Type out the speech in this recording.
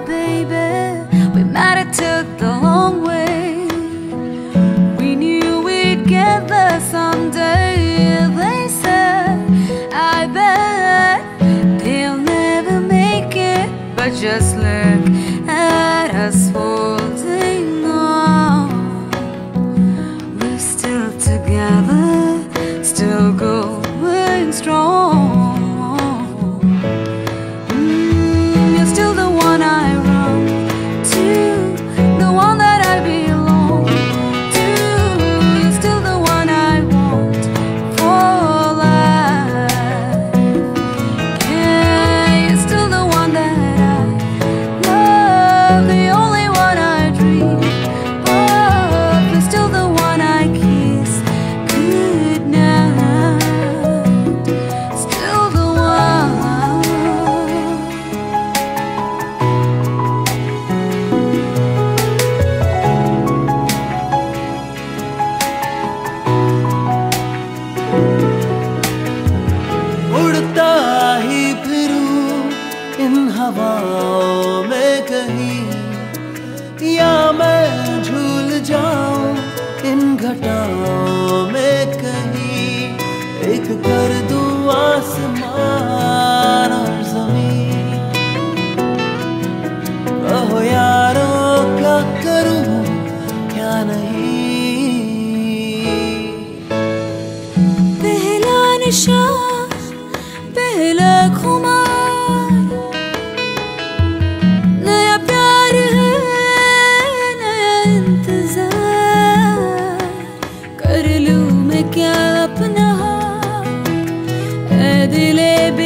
my baby. We might have took the long way. We knew we'd get there someday. They said, I bet they'll never make it. But just look at us holding on. We're still together, still going strong. हवाओं में कहीं या मैं झूल जाऊं इन घटाओं में कहीं, एक कर दूं आसमान और ज़मीन। कहो यारों क्या करूं क्या नहीं। पहला निशा पहला खुमा कर लूं मैं क्या अपना दिले।